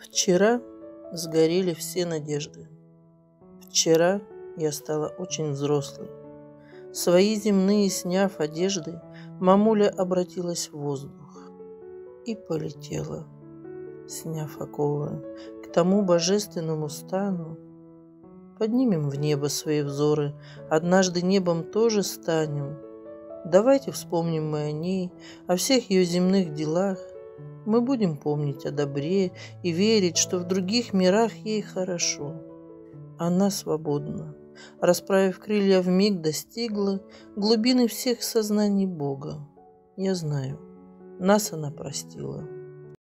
Вчера сгорели все надежды. Вчера я стала очень взрослой. Свои земные сняв одежды, мамуля обратилась в воздух и полетела, сняв оковы, к тому божественному стану. Поднимем в небо свои взоры, однажды небом тоже станем. Давайте вспомним мы о ней, о всех ее земных делах. Мы будем помнить о добре и верить, что в других мирах ей хорошо. Она свободна, расправив крылья, вмиг достигла глубины всех сознаний Бога. Я знаю, нас она простила.